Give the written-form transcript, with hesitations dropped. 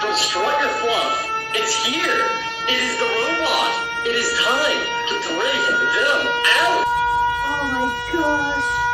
From Strut Your Fluff, it's here. It is the robot. It is time to break them out. Oh my gosh.